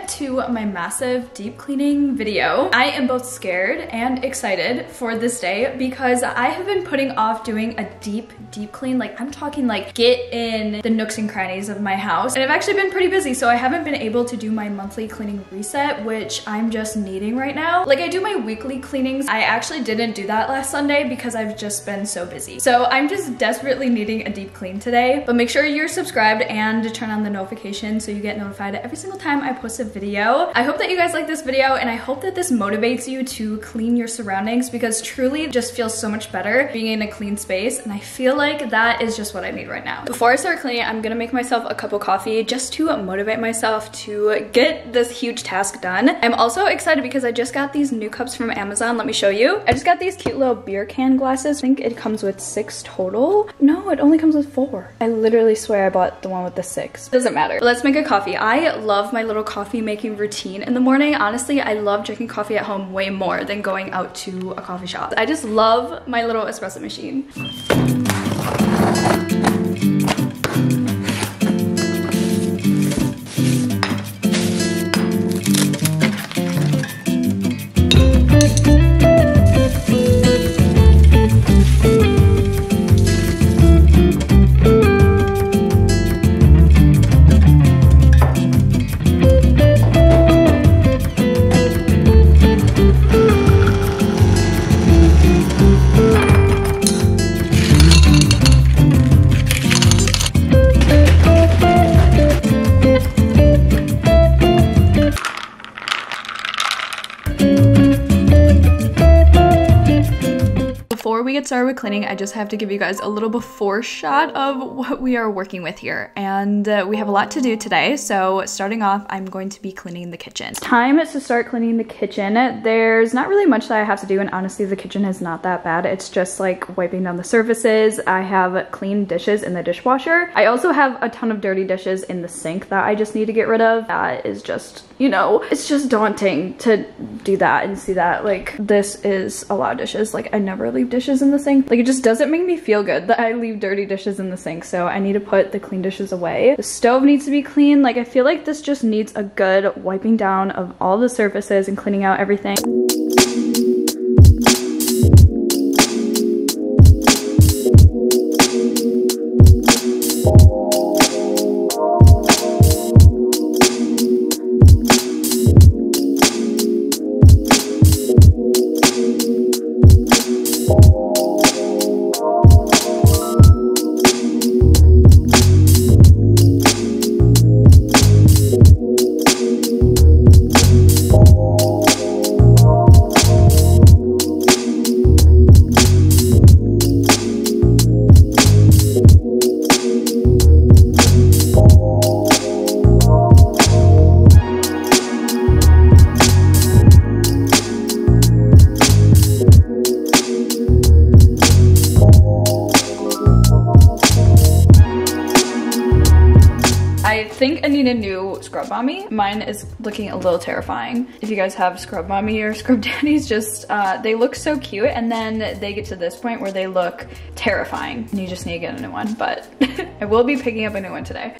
on to my massive deep cleaning video. I am both scared and excited for this day because I have been putting off doing a deep clean. Like, I'm talking like get in the nooks and crannies of my house. And I've actually been pretty busy, so I haven't been able to do my monthly cleaning reset, which I'm just needing right now. Like, I do my weekly cleanings. I actually didn't do that last Sunday because I've just been so busy. So I'm just desperately needing a deep clean today. But make sure you're subscribed and turn on the notifications so you get notified every single time I post a video. I hope that you guys like this video, and I hope that this motivates you to clean your surroundings, because truly it just feels so much better being in a clean space, and I feel like that is just what I need right now. Before I start cleaning, I'm gonna make myself a cup of coffee just to motivate myself to get this huge task done. I'm also excited because I just got these new cups from Amazon. Let me show you. I just got these cute little beer can glasses. I think it comes with 6 total. No, it only comes with 4. I literally swear I bought the one with the 6. Doesn't matter. But let's make a coffee. I love my little coffee making routine in the morning. Honestly, I love drinking coffee at home way more than going out to a coffee shop. I just love my little espresso machine. Before we get started with cleaning, I just have to give you guys a little before shot of what we are working with here, and we have a lot to do today. So starting off, I'm going to be cleaning the kitchen. It's time to start cleaning the kitchen. There's not really much that I have to do, and honestly the kitchen is not that bad. It's just like wiping down the surfaces. I have clean dishes in the dishwasher. I also have a ton of dirty dishes in the sink that I just need to get rid of. That is just, you know, it's just daunting to do that and see that. Like, this is a lot of dishes. Like, I never leave dishes in the sink. Like, it just doesn't make me feel good that I leave dirty dishes in the sink, so I need to put the clean dishes away. The stove needs to be clean. Like, I feel like this just needs a good wiping down of all the surfaces and cleaning out everything. I think I need a new Scrub Mommy. Mine is looking a little terrifying. If you guys have Scrub Mommy or Scrub Daddies, just they look so cute, and then they get to this point where they look terrifying and you just need to get a new one. But I will be picking up a new one today.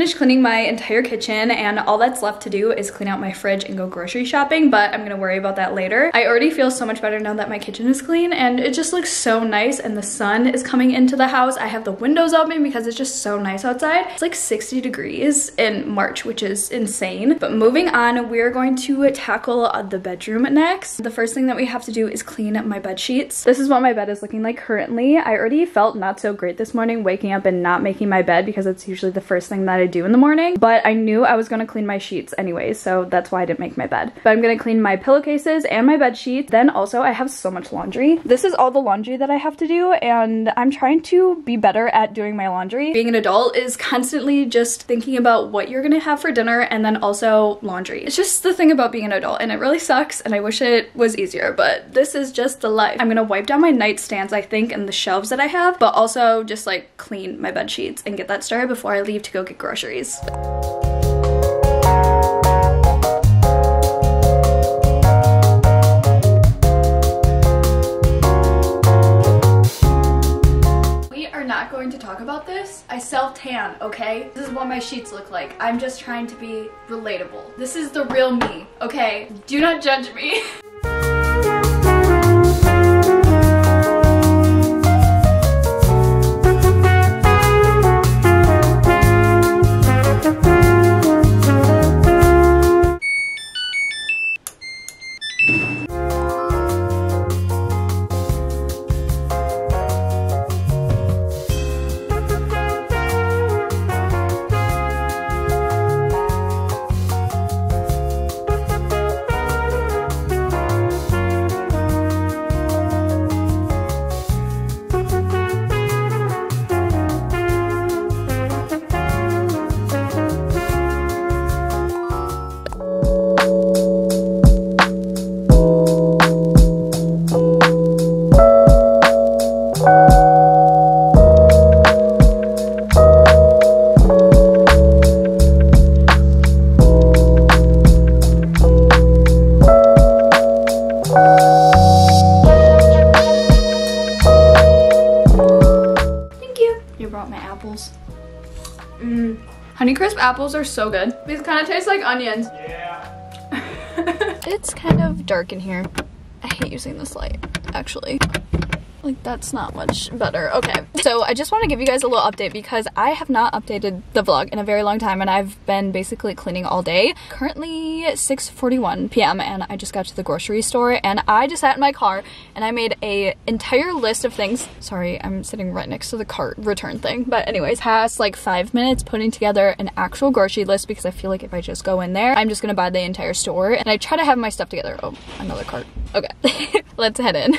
finished cleaning my entire kitchen, and all that's left to do is clean out my fridge and go grocery shopping, but I'm gonna worry about that later. I already feel so much better now that my kitchen is clean, and it just looks so nice, and the sun is coming into the house. I have the windows open because it's just so nice outside. It's like 60 degrees in March, which is insane. But moving on, we're going to tackle the bedroom next. The first thing that we have to do is clean up my bed sheets. This is what my bed is looking like currently. I already felt not so great this morning waking up and not making my bed because it's usually the first thing that I do in the morning, but I knew I was gonna clean my sheets anyway, so that's why I didn't make my bed. But I'm gonna clean my pillowcases and my bed sheets. Then also I have so much laundry. This is all the laundry that I have to do, and I'm trying to be better at doing my laundry. Being an adult is constantly just thinking about what you're gonna have for dinner and then also laundry. It's just the thing about being an adult, and it really sucks, and I wish it was easier, but this is just the life. I'm gonna wipe down my nightstands, I think, and the shelves that I have, but also just like clean my bed sheets and get that started before I leave to go get groceries. To talk about this. I self-tan, okay? This is what my sheets look like. I'm just trying to be relatable. This is the real me, okay? Do not judge me. Honeycrisp apples are so good. These kind of taste like onions. Yeah. It's kind of dark in here. I hate using this light, actually. Like, that's not much better. Okay, so I just want to give you guys a little update because I have not updated the vlog in a very long time, and I've been basically cleaning all day. Currently 6:41 p.m. and I just got to the grocery store, and I just sat in my car and I made an entire list of things. Sorry, I'm sitting right next to the cart return thing. But anyways, past like 5 minutes putting together an actual grocery list because I feel like if I just go in there, I'm just gonna buy the entire store, and I try to have my stuff together. Oh, another cart. Okay, let's head in.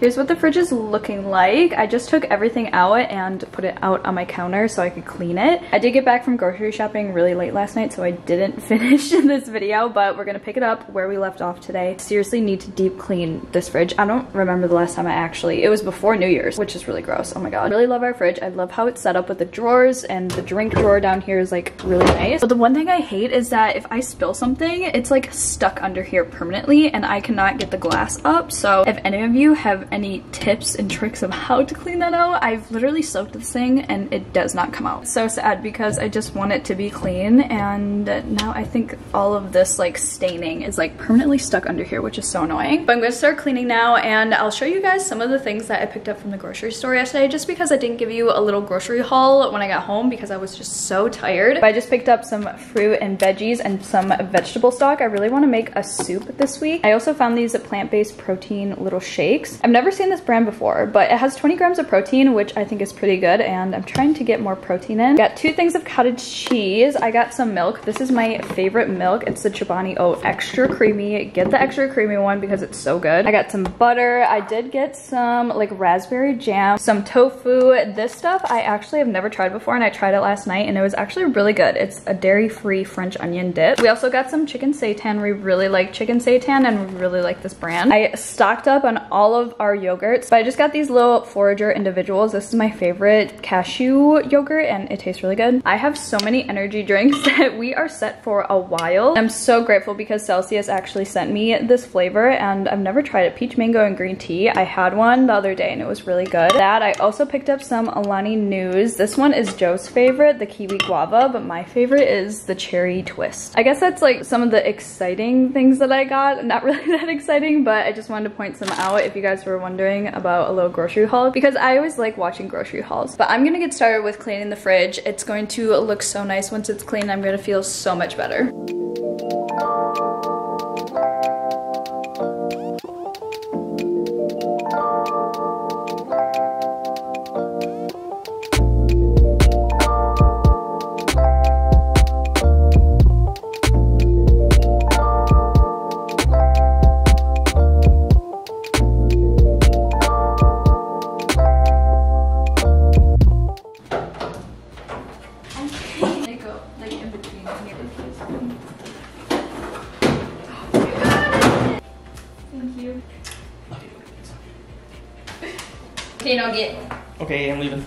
Here's what the fridge is looking like. I just took everything out and put it out on my counter so I could clean it. I did get back from grocery shopping really late last night, so I didn't finish this video, but we're gonna pick it up where we left off today. Seriously need to deep clean this fridge. I don't remember the last time I actually, it was before New Year's, which is really gross. Oh my God. I really love our fridge. I love how it's set up with the drawers, and the drink drawer down here is like really nice. But the one thing I hate is that if I spill something, it's like stuck under here permanently, and I cannot get the glass up. So if any of you have any tips and tricks of how to clean that out, I've literally soaked this thing and it does not come out. So sad because I just want it to be clean, and now I think all of this like staining is like permanently stuck under here, which is so annoying. But I'm gonna start cleaning now, and I'll show you guys some of the things that I picked up from the grocery store yesterday, just because I didn't give you a little grocery haul when I got home because I was just so tired. But I just picked up some fruit and veggies and some vegetable stock. I really want to make a soup this week. I also found these plant-based protein little shakes. I've never seen this brand before, but it has 20 grams of protein, which I think is pretty good, and I'm trying to get more protein in. Got 2 things of cottage cheese. I got some milk. This is my favorite milk. It's the Chobani Oat Extra Creamy. Get the extra creamy one because it's so good. I got some butter. I did get some like raspberry jam, some tofu. This stuff I actually have never tried before, and I tried it last night, and it was actually really good. It's a dairy-free French onion dip. We also got some chicken seitan. We really like chicken seitan, and we really like this brand. I stocked up on all of our yogurts, but I just got these little Forager individuals. This is my favorite cashew yogurt, and it tastes really good. I have so many energy drinks that we are set for a while. I'm so grateful because Celsius actually sent me this flavor, and I've never tried it. Peach mango and green tea. I had one the other day and it was really good. That I also picked up some Alani News. This one is Joe's favorite, the kiwi guava, but my favorite is the cherry twist. I guess that's like some of the exciting things that I got. Not really that exciting, but I just wanted to point some out if you guys were wondering about a little grocery haul, because I always like watching grocery hauls. But I'm gonna get started with cleaning the fridge. It's going to look so nice once it's clean. I'm gonna feel so much better. Okay, I'm leaving.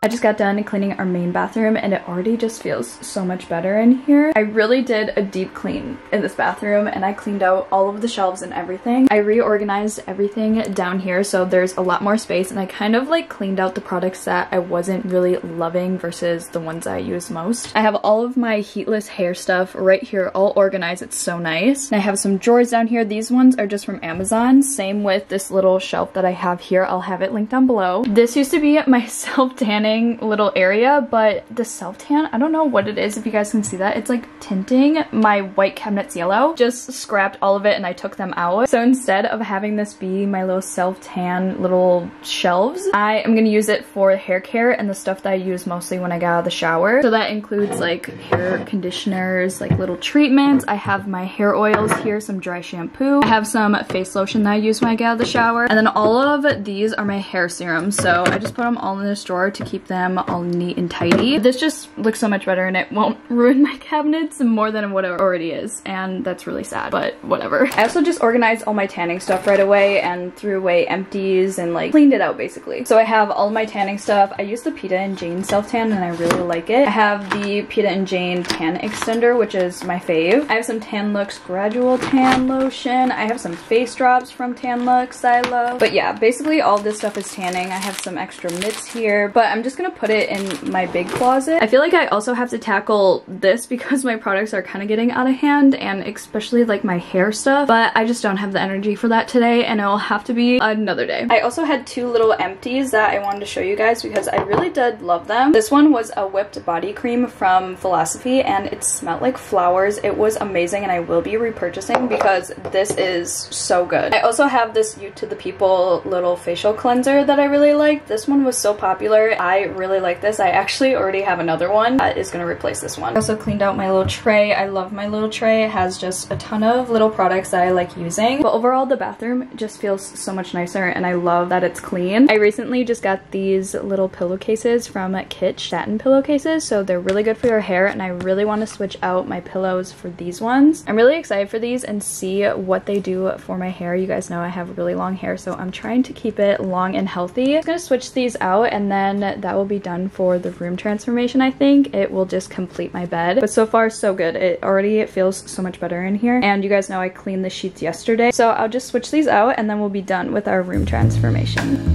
I just got done cleaning our main bathroom, and it already just feels so much better in here. I really did a deep clean in this bathroom, and I cleaned out all of the shelves and everything. I reorganized everything down here so there's a lot more space, and I kind of like cleaned out the products that I wasn't really loving versus the ones that I use most. I have all of my heatless hair stuff right here all organized. It's so nice. And I have some drawers down here. These ones are just from Amazon. Same with this little shelf that I have here. I'll have it linked down below. This used to be my self-tanning glowing little area, but the self-tan, I don't know what it is if you guys can see that. It's like tinting my white cabinets yellow. Just scrapped all of it and I took them out. So instead of having this be my little self-tan little shelves, I am gonna use it for hair care and the stuff that I use mostly when I get out of the shower. So that includes like hair conditioners, like little treatments. I have my hair oils here, some dry shampoo. I have some face lotion that I use when I get out of the shower. And then all of these are my hair serums. So I just put them all in this drawer to keep them all neat and tidy. This just looks so much better and it won't ruin my cabinets more than what it already is. And that's really sad, but whatever. I also just organized all my tanning stuff right away and threw away empties and like cleaned it out basically. So I have all my tanning stuff. I use the Pita and Jane self tan and I really like it. I have the Pita and Jane tan extender, which is my fave. I have some Tan Looks gradual tan lotion. I have some face drops from Tan Looks I love. But yeah, basically all this stuff is tanning. I have some extra mitts here, but I'm just gonna put it in my big closet. I feel like I also have to tackle this because my products are kind of getting out of hand, and especially like my hair stuff, but I just don't have the energy for that today and it'll have to be another day. I also had two little empties that I wanted to show you guys because I really did love them. This one was a whipped body cream from Philosophy and it smelled like flowers. It was amazing and I will be repurchasing because this is so good. I also have this You to the People little facial cleanser that I really like. This one was so popular. I really like this. I actually already have another one that is going to replace this one. I also cleaned out my little tray. I love my little tray. It has just a ton of little products that I like using. But overall, the bathroom just feels so much nicer and I love that it's clean. I recently just got these little pillowcases from Kitsch, satin pillowcases, so they're really good for your hair and I really want to switch out my pillows for these ones. I'm really excited for these and see what they do for my hair. You guys know I have really long hair, so I'm trying to keep it long and healthy. I'm gonna switch these out and then that will be done for the room transformation, I think. It will just complete my bed. But so far, so good. It feels so much better in here. And you guys know I cleaned the sheets yesterday, so I'll just switch these out and then we'll be done with our room transformation.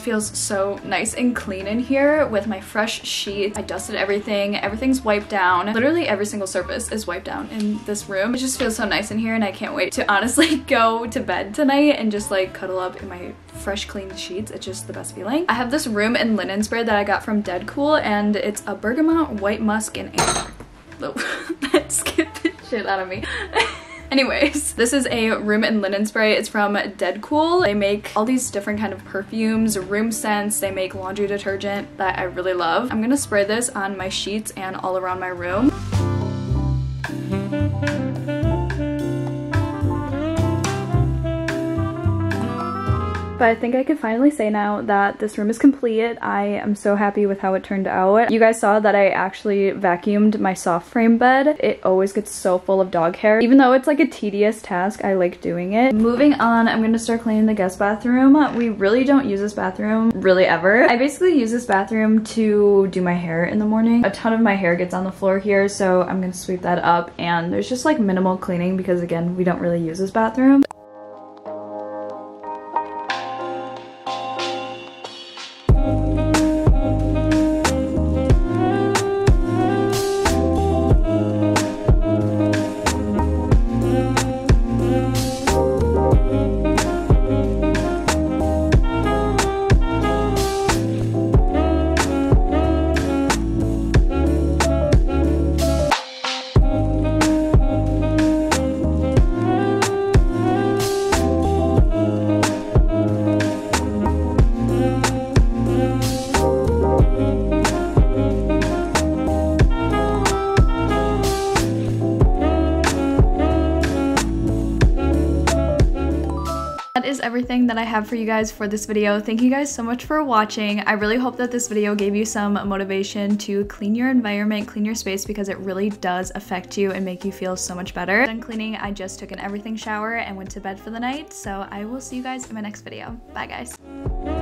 Feels so nice and clean in here with my fresh sheets. I dusted everything. Everything's wiped down. Literally every single surface is wiped down in this room. It just feels so nice in here and I can't wait to honestly go to bed tonight and just like cuddle up in my fresh clean sheets. It's just the best feeling. I have this room and linen spray that I got from Dead Cool and it's a bergamot, white musk, and amber. Oh, that scared the shit out of me. Anyways, this is a room and linen spray. It's from Dead Cool. They make all these different kind of perfumes, room scents. They make laundry detergent that I really love. I'm gonna spray this on my sheets and all around my room. But I think I can finally say now that this room is complete. I am so happy with how it turned out. You guys saw that I actually vacuumed my soft frame bed. It always gets so full of dog hair. Even though it's like a tedious task, I like doing it. Moving on, I'm gonna start cleaning the guest bathroom. We really don't use this bathroom really ever. I basically use this bathroom to do my hair in the morning. A ton of my hair gets on the floor here, so I'm gonna sweep that up. And there's just like minimal cleaning because again, we don't really use this bathroom. Everything that I have for you guys for this video. Thank you guys so much for watching. I really hope that this video gave you some motivation to clean your environment, clean your space, because it really does affect you and make you feel so much better. Done cleaning, I just took an everything shower and went to bed for the night, so I will see you guys in my next video. Bye guys.